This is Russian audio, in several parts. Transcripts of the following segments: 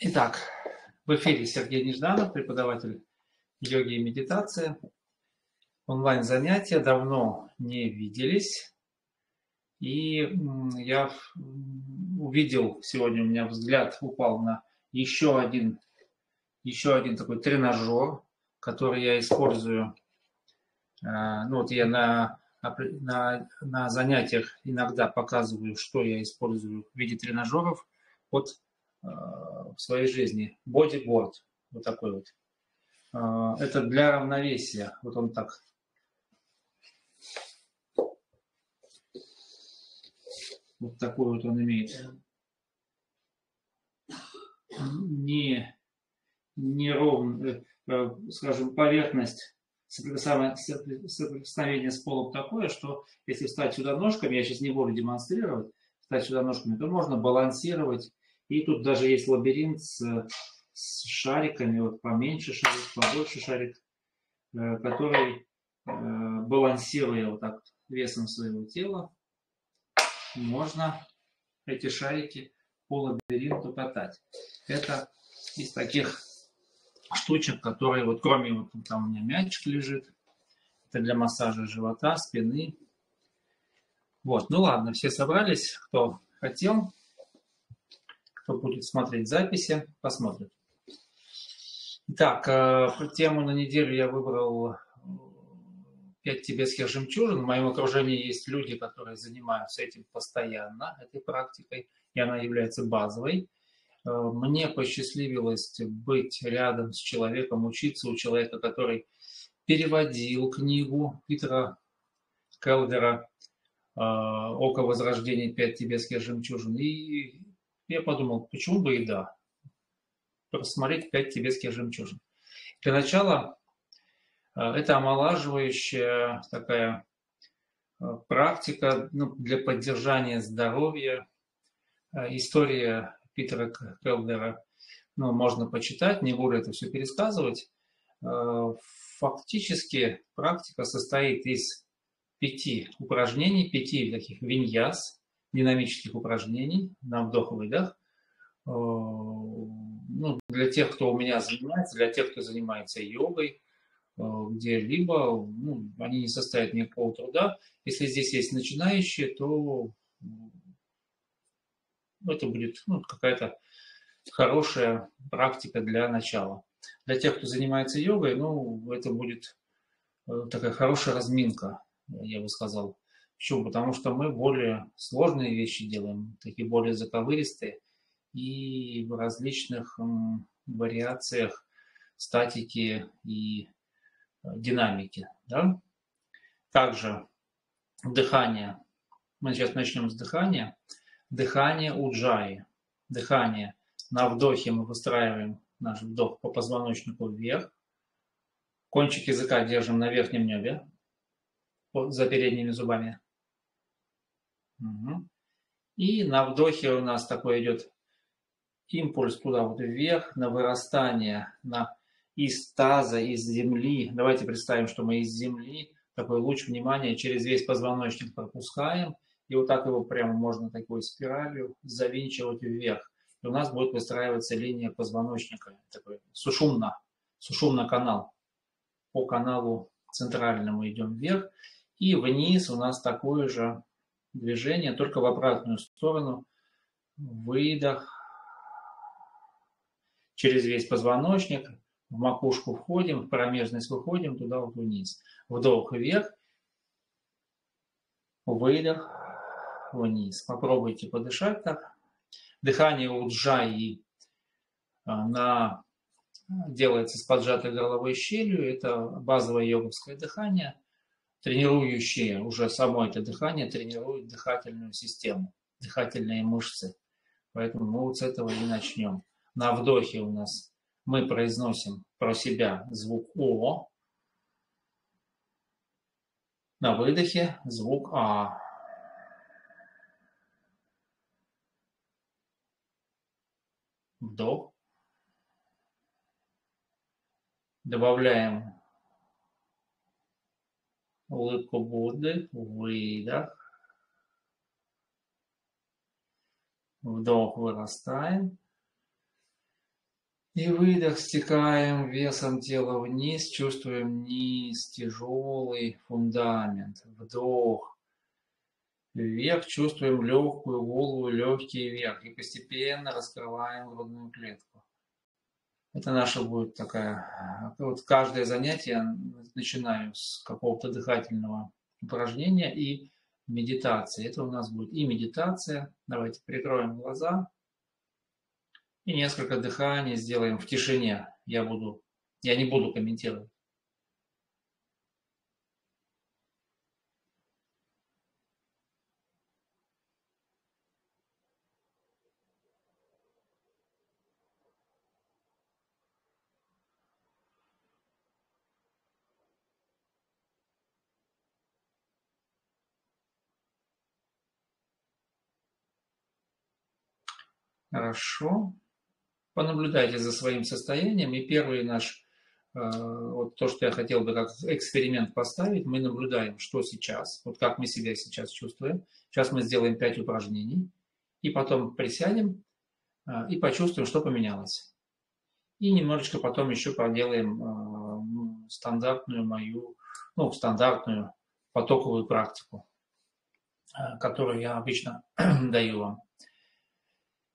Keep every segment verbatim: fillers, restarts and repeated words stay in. Итак, в эфире Сергей Нежданов, преподаватель йоги и медитации. Онлайн-занятия, давно не виделись. И я увидел, сегодня у меня взгляд упал на еще один, еще один такой тренажер, который я использую. Ну вот я на, на, на занятиях иногда показываю, что я использую в виде тренажеров от, э, в своей жизни. Бодиборд, вот такой вот. Э, это для равновесия, вот он так. Вот такой вот он имеет. Не, не ровно, э, скажем, поверхность. Соприкосновение с полом такое, что если встать сюда ножками, я сейчас не буду демонстрировать, встать сюда ножками, то можно балансировать. И тут даже есть лабиринт с, с шариками, вот поменьше шарик, побольше шарик, который, балансируя вот так весом своего тела, можно эти шарики по лабиринту катать. Это из таких штучек, которые вот кроме вот там у меня мячик лежит, это для массажа живота, спины. Вот, ну ладно, все собрались, кто хотел, кто будет смотреть записи, посмотрит. Итак, тему на неделю я выбрал «Пять тибетских жемчужин». В моем окружении есть люди, которые занимаются этим постоянно, этой практикой, и она является базовой. Мне посчастливилось быть рядом с человеком, учиться у человека, который переводил книгу Питера Келдера «Око возрождения. Пять тибетских жемчужин». И я подумал, почему бы и да, просмотреть «Пять тибетских жемчужин». Для начала это омолаживающая такая практика, ну, для поддержания здоровья. История Питера Келдера, ну, можно почитать, не буду это все пересказывать. Фактически практика состоит из пяти упражнений, пяти таких виньяз, динамических упражнений на вдох-выдох. Ну, для тех, кто у меня занимается, для тех, кто занимается йогой, где-либо, ну, они не составят никакого труда. Если здесь есть начинающие, то это будет, ну, какая-то хорошая практика для начала. Для тех, кто занимается йогой, ну, это будет такая хорошая разминка, я бы сказал. Почему? Потому что мы более сложные вещи делаем, такие более заковыристые, и в различных вариациях статики и динамики. Да? Также дыхание. Мы сейчас начнем с дыхания. Дыхание уджайи. Дыхание. На вдохе мы выстраиваем наш вдох по позвоночнику вверх. Кончик языка держим на верхнем небе, за передними зубами. Угу. И на вдохе у нас такой идет импульс туда вот вверх, на вырастание, на из таза, из земли. Давайте представим, что мы из земли. Такой луч внимания через весь позвоночник пропускаем. И вот так его прямо можно такой спиралью завинчивать вверх. И у нас будет выстраиваться линия позвоночника. Такой сушумна. Сушумна канал. По каналу центральному идем вверх. И вниз у нас такое же движение, только в обратную сторону. Выдох. Через весь позвоночник. В макушку входим, в промежность выходим, туда вот вниз. Вдох вверх. Выдох. Вниз. Попробуйте подышать так. Дыхание уджайи на... делается с поджатой горловой щелью. Это базовое йоговское дыхание, тренирующее уже само это дыхание, тренирует дыхательную систему, дыхательные мышцы. Поэтому мы вот с этого и начнем. На вдохе у нас мы произносим про себя звук О. На выдохе звук А. Вдох. Добавляем улыбку Будды. Выдох. Вдох, вырастаем. И выдох, стекаем весом тела вниз, чувствуем низ, тяжелый фундамент. Вдох. Вверх, чувствуем легкую голову, легкий вверх. И постепенно раскрываем грудную клетку. Это наша будет такая... Вот каждое занятие начинаю с какого-то дыхательного упражнения и медитации. Это у нас будет и медитация. Давайте прикроем глаза. И несколько дыханий сделаем в тишине. Я буду, я не буду комментировать. Хорошо. Понаблюдайте за своим состоянием. И первый наш, вот то, что я хотел бы как эксперимент поставить, мы наблюдаем, что сейчас, вот как мы себя сейчас чувствуем. Сейчас мы сделаем пять упражнений, и потом присядем и почувствуем, что поменялось. И немножечко потом еще проделаем стандартную мою, ну, стандартную потоковую практику, которую я обычно даю вам.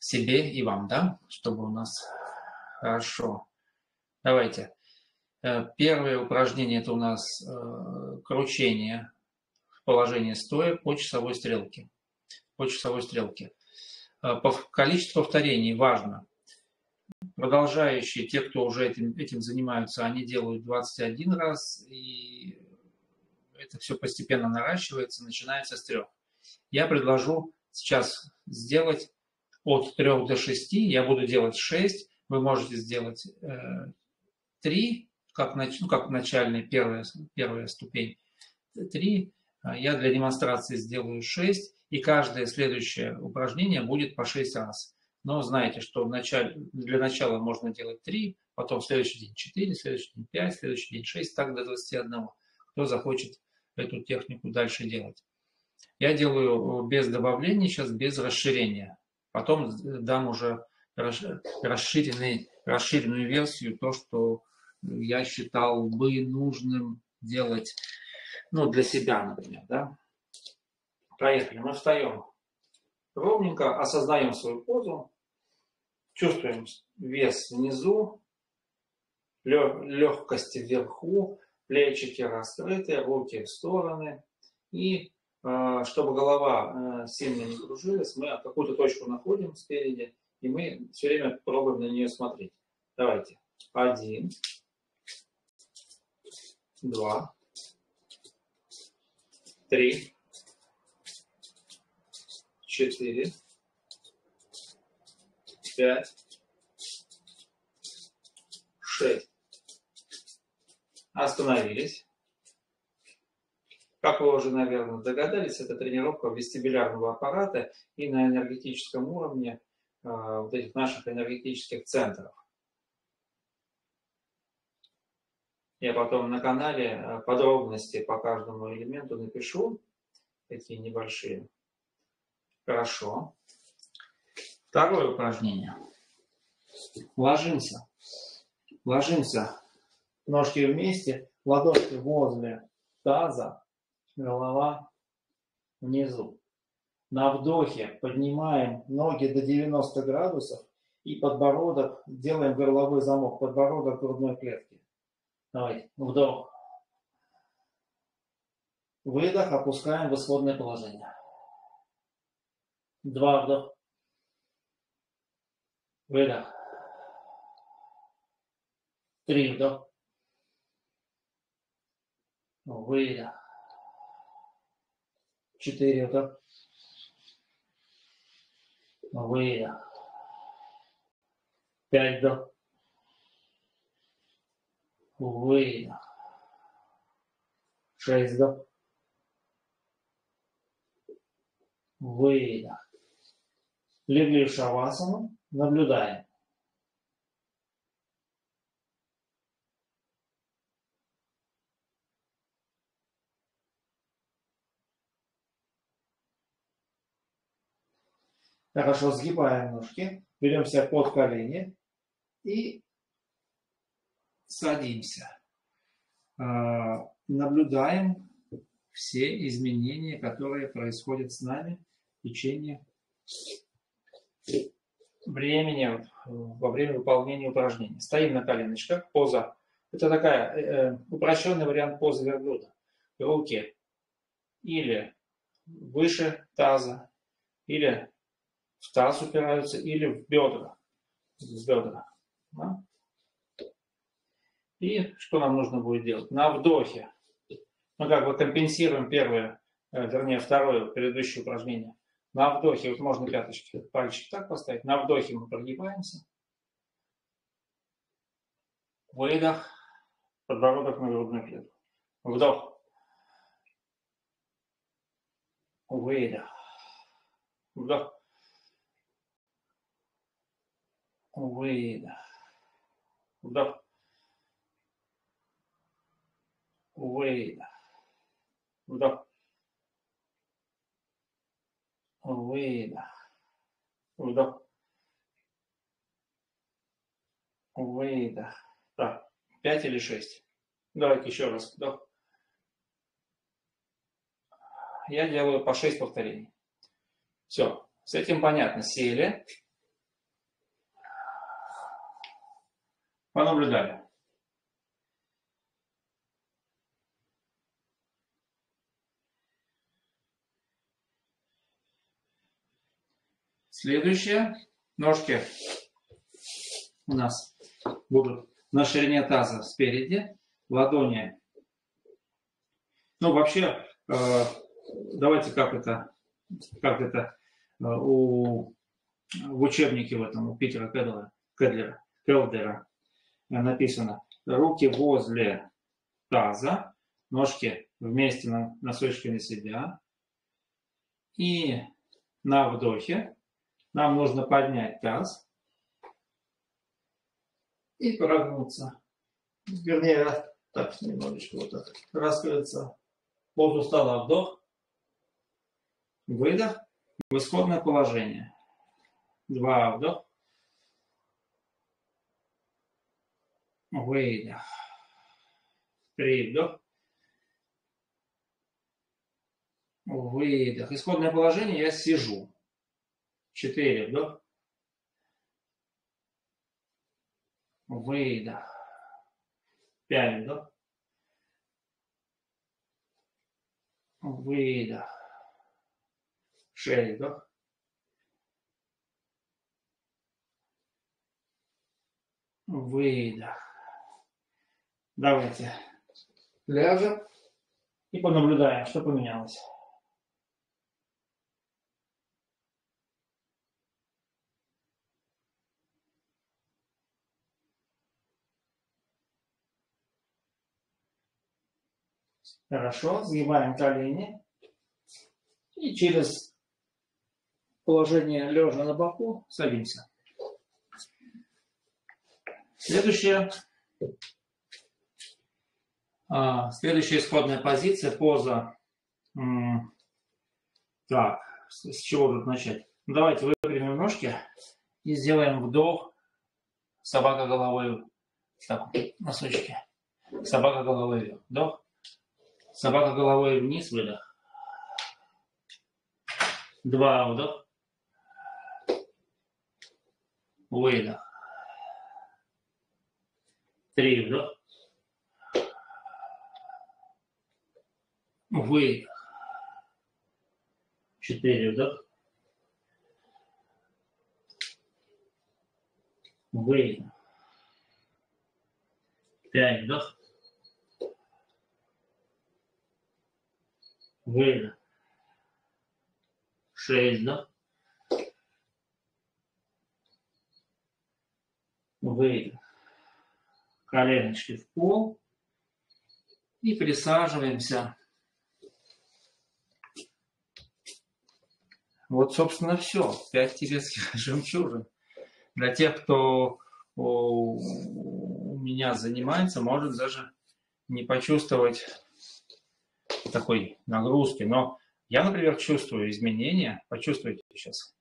Себе и вам, да, чтобы у нас хорошо. Давайте. Первое упражнение – это у нас кручение в положении стоя по часовой стрелке. По часовой стрелке. Количество повторений важно. Продолжающие, те, кто уже этим, этим занимаются, они делают двадцать один раз, и это все постепенно наращивается, начинается с трех. Я предложу сейчас сделать от трех до шести, я буду делать шесть, вы можете сделать три, как, нач... ну, как начальная первая, первая ступень, три, я для демонстрации сделаю шесть, и каждое следующее упражнение будет по шесть раз. Но знаете, что в начале... для начала можно делать три, потом в следующий день четыре, в следующий день пять, в следующий день шесть, так до двадцати одного, кто захочет эту технику дальше делать. Я делаю без добавлений, сейчас без расширения. Потом дам уже расширенный, расширенную версию, то, что я считал бы нужным делать, ну, для себя, например. Да? Поехали. Мы встаем ровненько, осознаем свою позу, чувствуем вес внизу, легкость вверху, плечики раскрыты, руки в стороны и... Чтобы голова сильно не кружилась, мы какую-то точку находим спереди, и мы все время пробуем на нее смотреть. Давайте. Один. Два. Три. Четыре. Пять. Шесть. Остановились. Как вы уже, наверное, догадались, это тренировка вестибулярного аппарата и на энергетическом уровне э, вот этих наших энергетических центров. Я потом на канале подробности по каждому элементу напишу, такие небольшие. Хорошо. Второе упражнение. Ложимся. Ложимся. Ножки вместе, ладошки возле таза. Голова внизу. На вдохе поднимаем ноги до девяноста градусов и подбородок, делаем горловой замок, подбородок грудной клетки. Давайте, вдох. Выдох, опускаем в исходное положение. Два, вдох. Выдох. Три, вдох. Выдох. Четыре, вдох. Выдох. Пять, вдох. Выдох. Шесть, вдох. Выдох. Легли в шавасану. Наблюдаем. Хорошо, сгибаем ножки, берем себя под колени и садимся, наблюдаем все изменения, которые происходят с нами в течение времени, во время выполнения упражнений. Стоим на коленочках, поза. Это такая э, упрощенный вариант позы верблюда. Руки или выше таза, или в таз упираются, или в бедра. В бедра. Да? И что нам нужно будет делать? На вдохе мы как бы компенсируем первое, вернее второе предыдущее упражнение. На вдохе, вот можно пяточки, пальчик так поставить. На вдохе мы прогибаемся. Выдох. Подбородок на грудную клетку. Вдох. Выдох. Вдох. Выдох. Вдох. Выдох. Вдох. Выдох. Вдох. Выдох. Так, пять или шесть. Давайте еще раз. Вдох. Я делаю по шесть повторений. Все. С этим понятно. Сели. Понаблюдали. Следующее. Ножки у нас будут на ширине таза спереди. Ладони. Ну, вообще, э, давайте как это, как это э, у, в учебнике в этом, у Питера Келдера, Келдера, Келдера э, написано. Руки возле таза, ножки вместе на, носочками себя. И на вдохе нам нужно поднять таз и прогнуться. Вернее, так немножечко вот так раскрыться. Позу стола, вдох, выдох, в исходное положение. Два, вдох, выдох, три, вдох, выдох. Исходное положение я сижу. Четыре, вдох. Выдох. Пять, вдох. Выдох. Шесть, вдох. Выдох. Давайте ляжем и понаблюдаем, что поменялось. Хорошо, сгибаем колени и через положение лежа на боку садимся. Следующее, а, следующая исходная позиция, поза. Так, с чего тут начать? Давайте выпрямим ножки и сделаем вдох. Собака головой. Так, носочки. Собака головой. Вдох. Собака головой вниз, выдох. Два, вдох. Выдох. Три, вдох. Выдох. Четыре, вдох. Выдох. Пять, вдох. Выдох. Шесть, вдох. Выдох. Коленочки в пол. И присаживаемся. Вот, собственно, все. Пять тибетских жемчужин. Для тех, кто у меня занимается, может даже не почувствовать такой нагрузки, но я, например, чувствую изменения. Почувствуйте сейчас,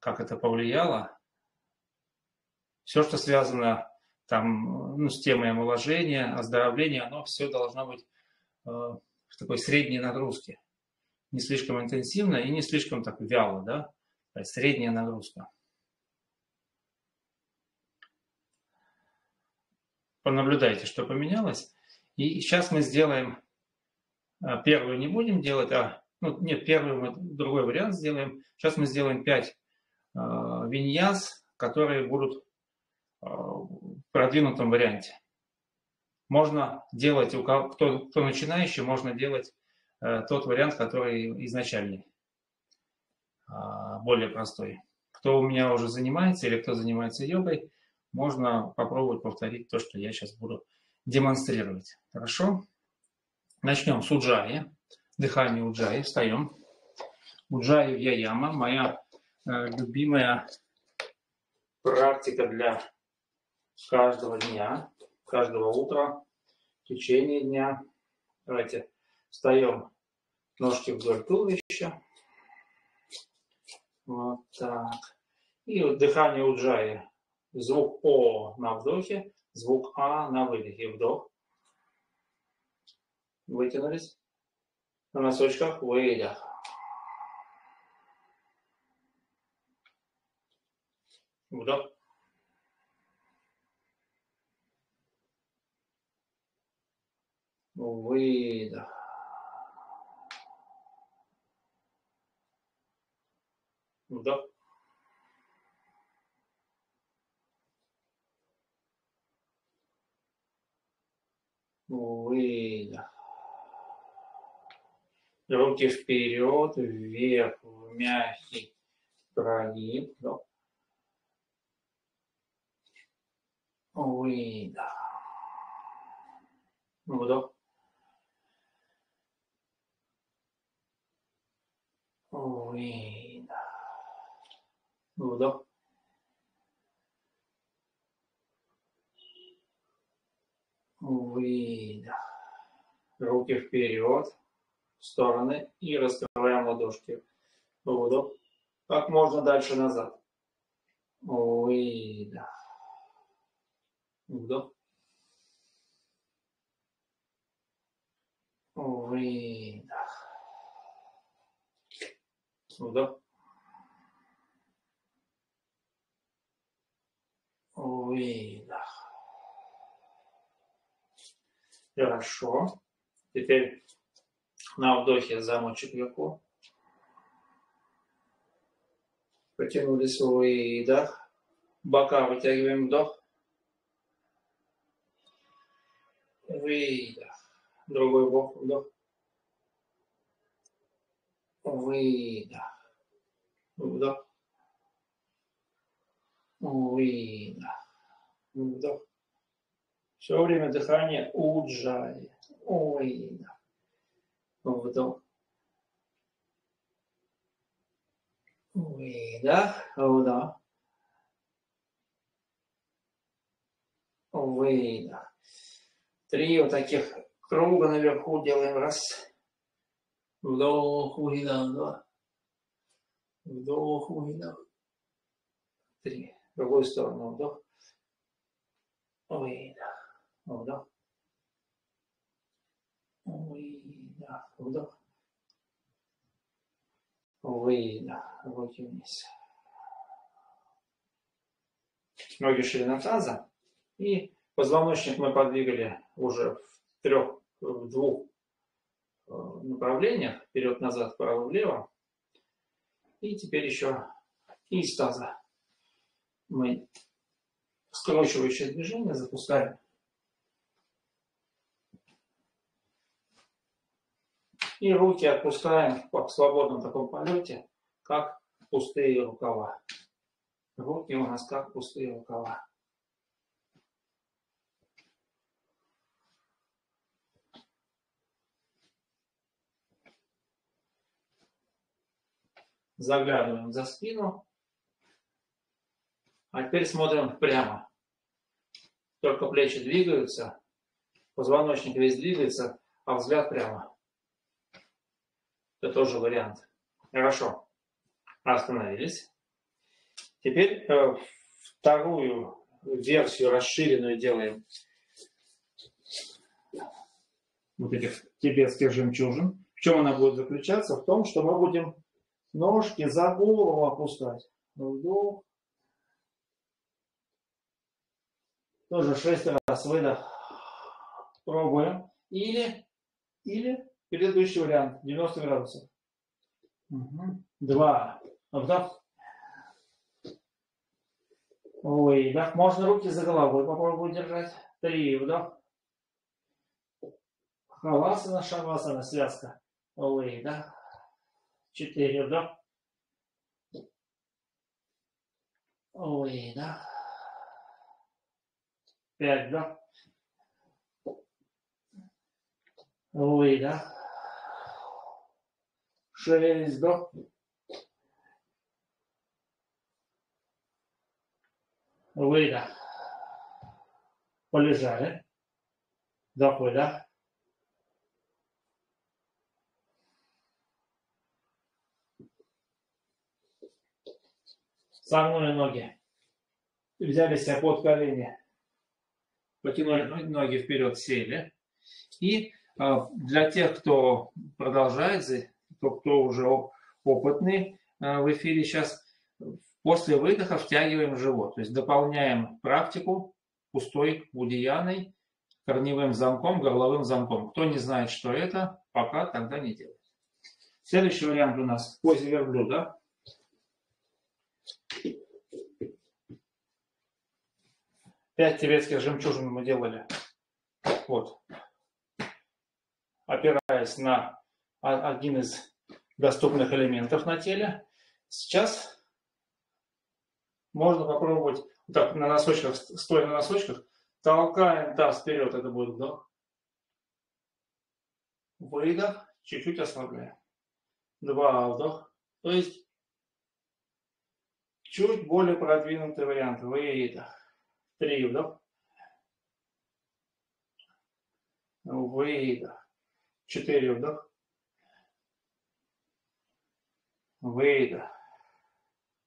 как это повлияло. Все, что связано там, ну, с темой омоложения, оздоровления, оно все должно быть э, в такой средней нагрузке. Не слишком интенсивно и не слишком так вяло, да? То есть средняя нагрузка. Понаблюдайте, что поменялось. И сейчас мы сделаем, первую не будем делать, а, ну, нет, первую мы другой вариант сделаем. Сейчас мы сделаем пять э, виньяз, которые будут э, в продвинутом варианте. Можно делать, у кого, кто, кто начинающий, можно делать э, тот вариант, который изначальный, э, более простой. Кто у меня уже занимается или кто занимается йогой, можно попробовать повторить то, что я сейчас буду демонстрировать. Хорошо? Начнем с уджайи. Дыхание уджайи. Встаем. Уджайи вьяяма. Моя э, любимая практика для каждого дня, каждого утра, в течение дня. Давайте встаем ножки вдоль туловища. Вот так. И вот дыхание уджайи. Звук О на вдохе, звук А на выдохе. Вдох. Вытянулись. На носочках выдох. Вдох. Выдох. Вдох. Выдох. Руки вперед, вверх, в мягкий прогиб. Вдох. Выдох. Вдох. Выдох. Вдох. Выдох. Руки вперед, в стороны и раскрываем ладошки. Вдох. Как можно дальше назад. Выдох. Вдох. Выдох. Вдох. Выдох. Хорошо. Теперь на вдохе замочек вверху. Потянулись, выдох. Бока вытягиваем, вдох. Выдох. Другой бок, вдох. Выдох. Вдох. Выдох. Вдох. Все время дыхания уджайи. Выдох. Вдох. Выдох. Вдох. Выдох. Три вот таких круга наверху делаем. Раз. Вдох, выдох, два. Вдох, выдох. Три. В другую сторону. Вдох. Выдох. Вдох. Выдох. Вдох. Выдох. Руки вниз. Ноги ширина таза. И позвоночник мы подвигали уже в трех, в двух направлениях. Вперед-назад, вправо-влево. И теперь еще из таза мы скручивающее движение запускаем. И руки отпускаем в свободном таком полете, как пустые рукава. Руки у нас как пустые рукава. Заглядываем за спину. А теперь смотрим прямо. Только плечи двигаются, позвоночник весь двигается, а взгляд прямо. Это тоже вариант. Хорошо. Остановились. Теперь э, вторую версию расширенную делаем. Вот этих тибетских жемчужин. В чем она будет заключаться? В том, что мы будем ножки за голову опускать. Вдох. Тоже шесть раз. Выдох. Пробуем. Или, или предыдущий вариант. девяносто градусов. Угу. Два. Вдох. Выдох. Можно руки за головой попробовать держать. Три. Вдох. Хавасана, шавасана, связка. Выдох. Четыре. Вдох. Выдох. Пять. Вдох. Выдох. Шесть. Вдох. Выдох. Полежали. Вдох, выдох. Согнули ноги. Взяли себя под колени. Потянули ноги вперед, сели. И для тех, кто продолжает, кто уже опытный в эфире сейчас, после выдоха втягиваем живот. То есть дополняем практику пустой уддияной, корневым замком, горловым замком. Кто не знает, что это, пока тогда не делает. Следующий вариант у нас в позе верблюда. Пять тибетских жемчужин мы делали. Вот. Опираясь на один из доступных элементов на теле. Сейчас можно попробовать так, на носочках, стоя на носочках, толкаем таз вперед, это будет вдох. Выдох, чуть-чуть ослабляем. Два, вдох. То есть чуть более продвинутый вариант. Выдох. Три, вдох. Выдох. Четыре, вдох. Выдох.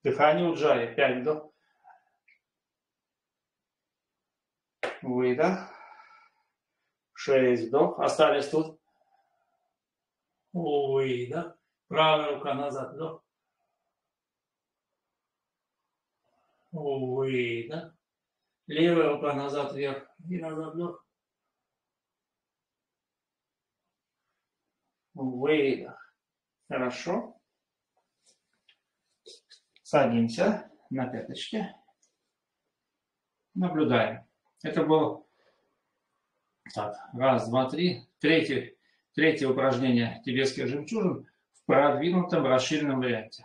Дыхание уджайи. Пять, вдох. Выдох. Шесть, вдох. Остались тут. Выдох. Правая рука назад, вдох. Выдох. Левая рука назад, вверх. И назад, вдох. Выдох. Хорошо. Садимся на пяточки. Наблюдаем. Это был так, раз, два, три. Третье, третье упражнение тибетских жемчужин в продвинутом расширенном варианте.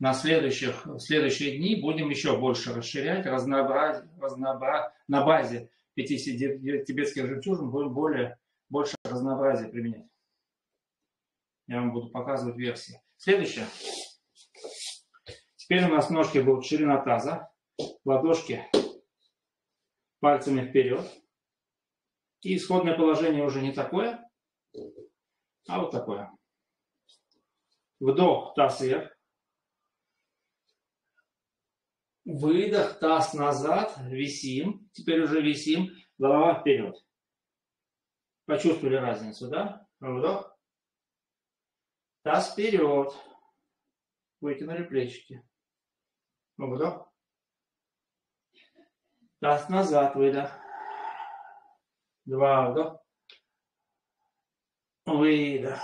На следующих, следующие дни будем еще больше расширять. Разнообраз, разнообраз, на базе пяти тибетских жемчужин будем более, больше разнообразия применять. Я вам буду показывать версии. Следующее. Теперь у нас ножки будут ширина таза, ладошки пальцами вперед. И исходное положение уже не такое, а вот такое. Вдох, таз вверх. Выдох, таз назад, висим. Теперь уже висим, голова вперед. Почувствовали разницу, да? Вдох. Таз вперед. Вытянули плечики. Вдох. Таз назад, выдох. Два, вдох. Выдох.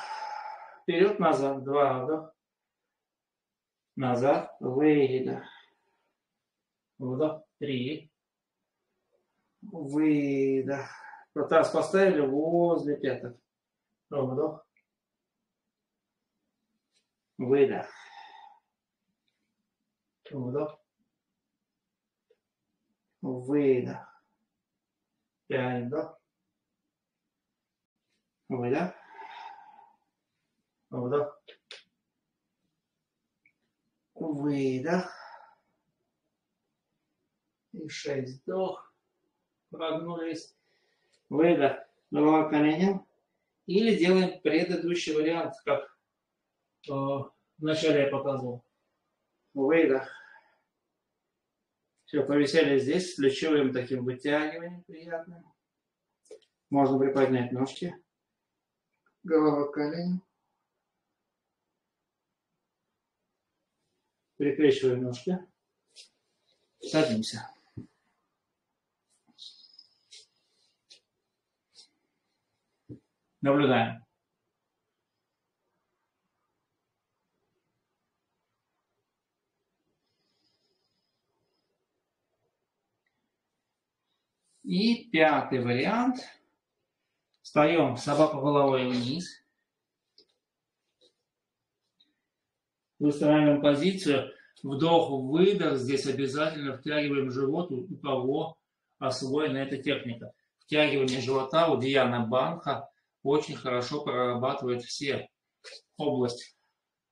Вперед, назад, два, вдох. Назад, выдох. Вдох, три. Выдох. Таз поставили возле пяток. Вдох. Выдох. Вдох. Выдох. Пять, вдох. Выдох. Вдох. Выдох. И шесть, вдох. Прогнулись. Выдох. Голова к коленям. Или делаем предыдущий вариант, как вначале я показывал. Выдох. Все, повисели здесь с плечевым таким вытягиванием приятным. Можно приподнять ножки. Голова к коленям. Перекрещиваем ножки. Садимся. Наблюдаем. И пятый вариант. Встаем собаку головой вниз. Выстраиваем позицию. Вдох-выдох. Здесь обязательно втягиваем живот, у кого освоена эта техника. Втягивание живота уддияна бандха очень хорошо прорабатывает все области.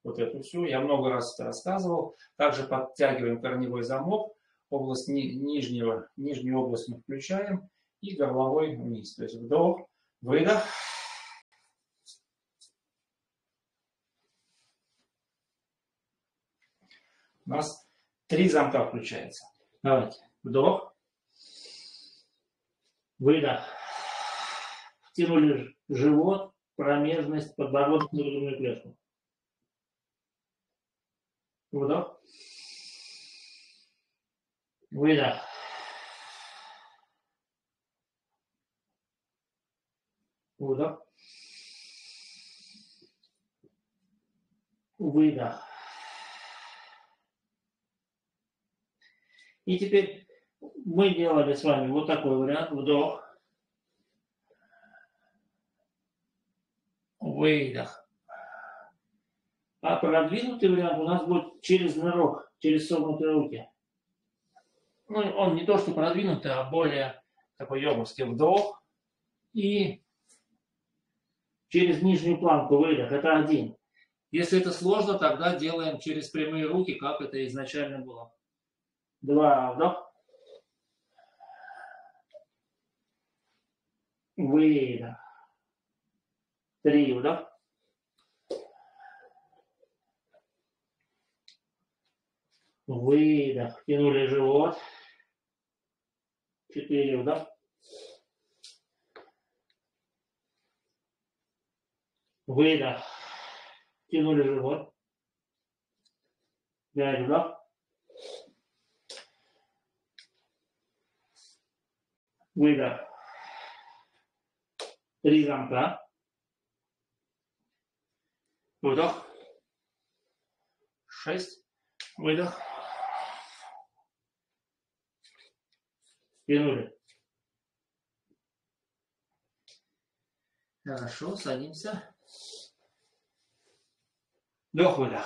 Вот эту всю. Я много раз это рассказывал. Также подтягиваем корневой замок. Область нижнего, нижнюю область мы включаем и головой вниз. То есть вдох, выдох. У нас три замка включается. Давайте. Вдох, выдох. Втянули живот, промежность, подбородок, грудную клетку. Вдох. Выдох. Вдох. Выдох. И теперь мы делали с вами вот такой вариант. Вдох. Выдох. А продвинутый вариант у нас будет через нырок, через согнутые руки. Ну, он не то, что продвинутый, а более такой йоговский вдох. И через нижнюю планку выдох. Это один. Если это сложно, тогда делаем через прямые руки, как это изначально было. Два. Вдох. Выдох. Три. Вдох. Выдох. Тянули живот. Четыре. Вдох. Выдох. Тянули живот. Пять. Вдох. Выдох. Три замка. Вдох. Шесть. Выдох. Тянули. Хорошо, садимся. Вдох, выдох.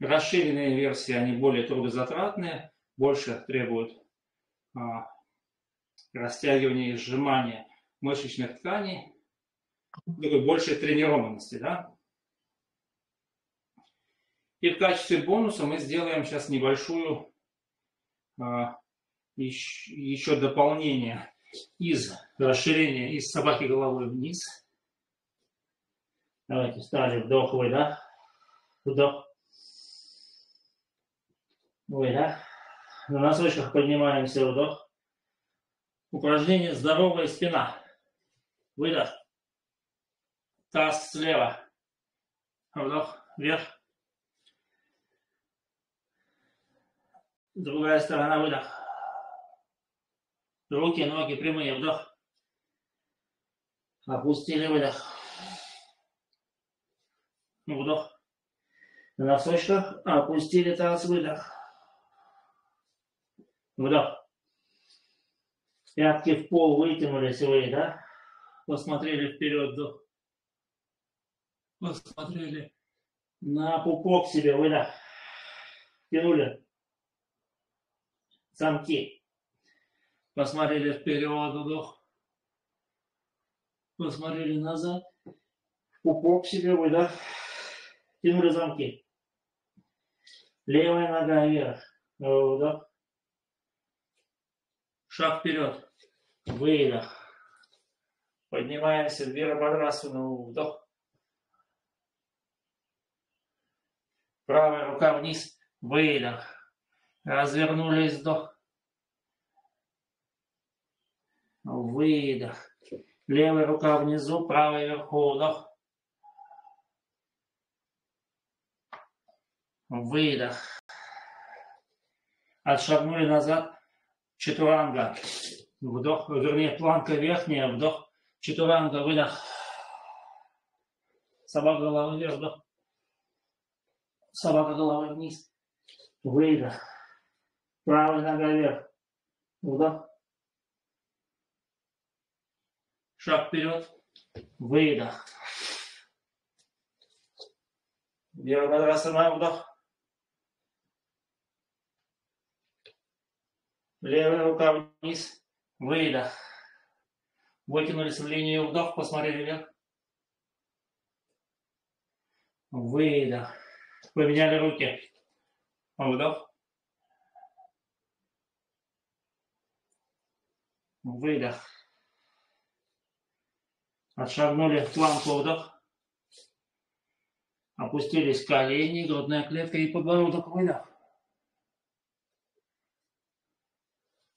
Расширенные версии, они более трудозатратные, больше требуют а, растягивания и сжимания мышечных тканей, такой большей тренированности, да? И в качестве бонуса мы сделаем сейчас небольшую а, еще, еще дополнение из расширения, из собаки головой вниз. Давайте встали, вдох, выдох, вдох. Выдох. На носочках поднимаемся, вдох. Упражнение «Здоровая спина». Выдох. Таз слева. Вдох. Вверх. Другая сторона. Выдох. Руки, ноги прямые. Вдох. Опустили. Выдох. Вдох. На носочках. Опустили таз. Выдох. Вдох. Пятки в пол вытянулись вы, да? Посмотрели вперед, вдох. Посмотрели на пупок себе, выдох. Тянули. Замки. Посмотрели вперед, вдох. Посмотрели назад. Пупок себе, выдох. Тянули замки. Левая нога вверх. Вдох. Шаг вперед. Выдох. Поднимаемся в вирабадрасану, вдох. Правая рука вниз, выдох. Развернулись, вдох. Выдох. Левая рука внизу, правая вверху, вдох. Выдох. Отшагнули назад. Четуранга. Вдох. Вернее, планка верхняя. Вдох. Четуранга. Выдох. Собака головой вверх. Вдох. Собака головой вниз. Выдох. Правая нога вверх. Вдох. Шаг вперед. Выдох. Вирабадрасана. Вдох. Левая рука вниз, выдох. Вытянулись в линию, вдох, посмотрели вверх. Выдох. Поменяли руки. Вдох. Выдох. Отшагнули в планку, вдох. Опустились колени, грудная клетка и подбородок, выдох.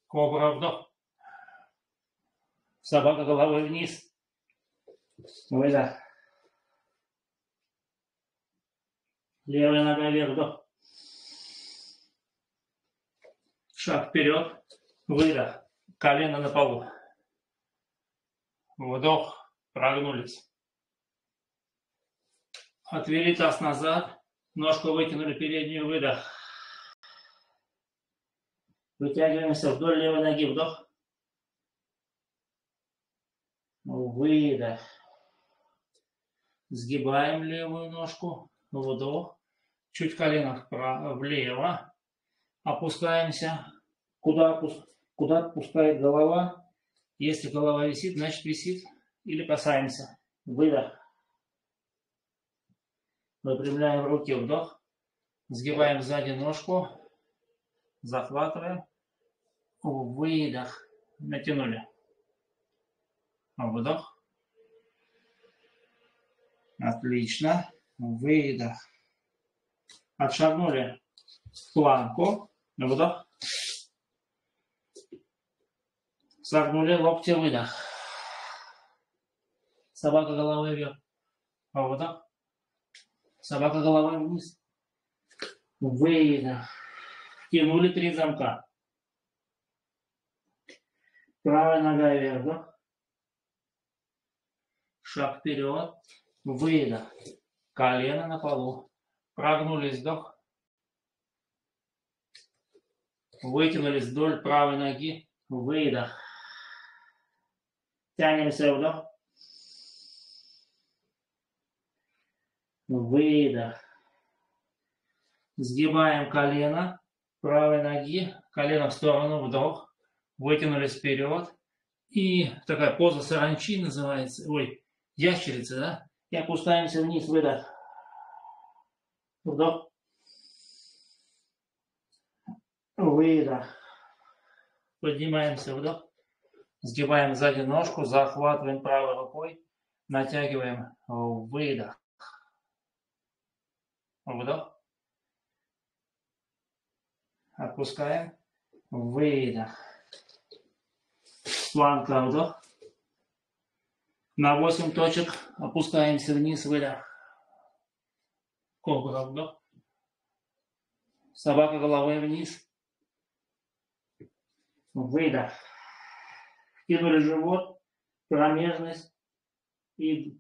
Кобра, вдох. Собака головой вниз. Выдох. Левая нога вверх, вдох. Шаг вперед. Выдох. Колено на полу. Вдох. Прогнулись. Отвели таз назад. Ножку выкинули переднюю. Выдох. Вытягиваемся вдоль левой ноги. Вдох. Выдох. Сгибаем левую ножку. Вдох. Чуть колено вправо, влево. Опускаемся. Куда, куда пускает голова? Если голова висит, значит висит. Или касаемся. Выдох. Выпрямляем руки. Вдох. Сгибаем сзади ножку. Захватываем. Выдох. Натянули. Вдох. Отлично. Выдох. Отшагнули планку. Вдох. Согнули локти. Выдох. Собака головой вверх. Вдох. Собака головой вниз. Выдох. Тянули три замка. Правая нога вверх. Вдох. Шаг вперед. Выдох. Колено на полу. Прогнулись. Вдох. Вытянулись вдоль правой ноги. Выдох. Тянемся. Вдох. Выдох. Сгибаем колено. Правой ноги, колено в сторону, вдох, вытянулись вперед. И такая поза саранчи называется, ой, ящерица, да? И опускаемся вниз, выдох. Вдох. Выдох. Поднимаемся, вдох. Сгибаем сзади ножку, захватываем правой рукой, натягиваем, выдох. Вдох. Отпускаем. Выдох. Планка, вдох. На восемь точек опускаемся вниз, выдох. Кобра, вдох. Собака головой вниз. Выдох. Втянули живот, промежность и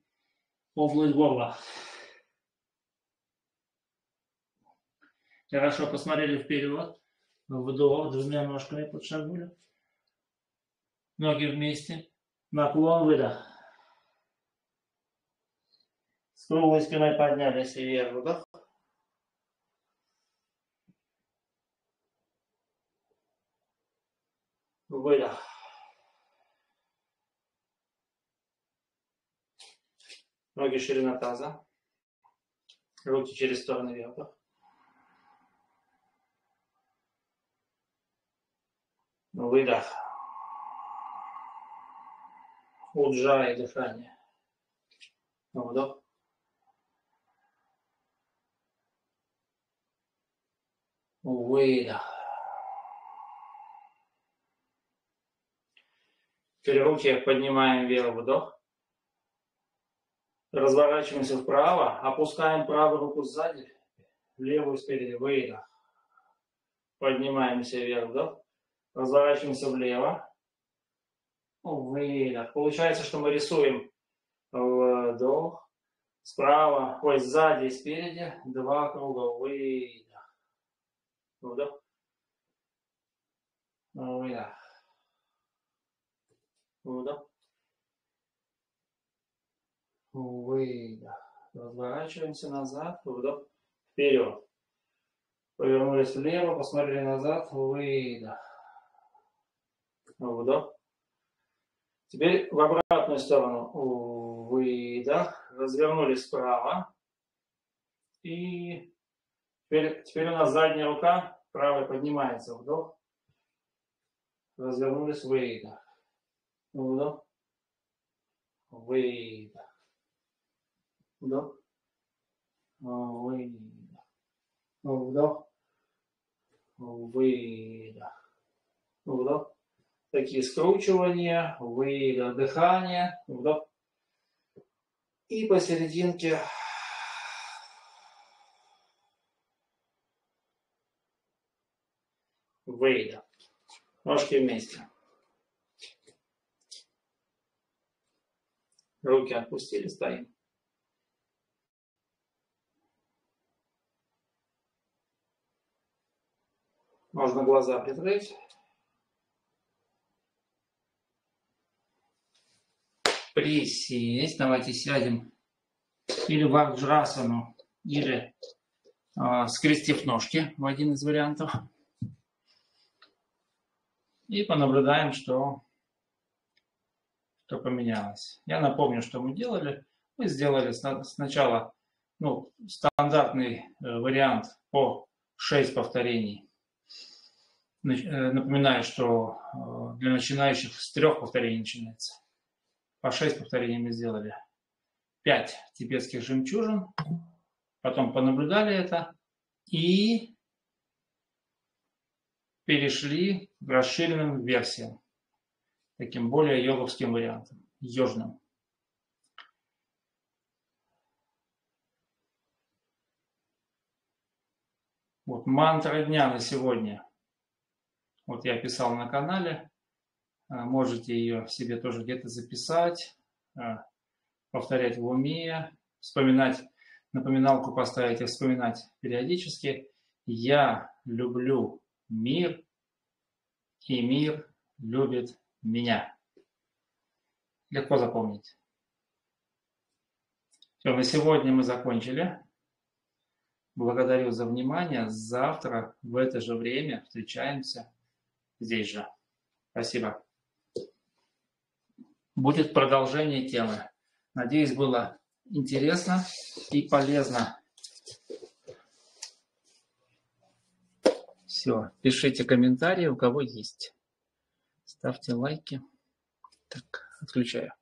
область горла. Хорошо, посмотрели вперед. Вдох, двумя ножками подшагнули. Ноги вместе. Наклон, выдох. С круглой спиной поднялись вверх, вдох. Выдох. Ноги ширина таза. Руки через стороны вверх. Выдох. уджайи дыхание. Вдох. Выдох. Теперь руки поднимаем вверх, вдох. Разворачиваемся вправо, опускаем правую руку сзади, левую спереди, выдох. Поднимаемся вверх, вдох. Разворачиваемся влево. Выдох. Получается, что мы рисуем вдох. Справа, ой, сзади и спереди. Два круга. Выдох. Вдох. Выдох. Вдох. Выдох. Разворачиваемся назад. Вдох. Вперед. Повернулись влево, посмотрели назад. Выдох. Вдох. Теперь в обратную сторону. Выдох. Развернулись справа. И теперь, теперь у нас задняя рука правая поднимается. Вдох. Развернулись. Выдох. Вдох. Выдох. Вдох. Выдох. Вдох, выдох, вдох. Такие скручивания, выдох, дыхание, вдох. И посерединке выдох. Ножки вместе. Руки отпустили, стоим. Можно глаза прикрыть. Присесть. Давайте сядем. Или в ваджрасану, или э, скрестив ножки в один из вариантов. И понаблюдаем, что, что поменялось. Я напомню, что мы делали. Мы сделали сначала ну, стандартный вариант по шесть повторений. Напоминаю, что для начинающих с трех повторений начинается. По шесть повторений мы сделали. Пять тибетских жемчужин. Потом понаблюдали это. И перешли к расширенным версиям. Таким более йоговским вариантом. Йожным. Вот мантра дня на сегодня. Вот я писал на канале, можете ее себе тоже где-то записать, повторять в уме, вспоминать, напоминалку поставить и вспоминать периодически. Я люблю мир, и мир любит меня. Легко запомнить. Все, на сегодня мы закончили. Благодарю за внимание. Завтра в это же время встречаемся. Здесь же. Спасибо. Будет продолжение темы. Надеюсь, было интересно и полезно. Все. Пишите комментарии, у кого есть. Ставьте лайки. Так, отключаю.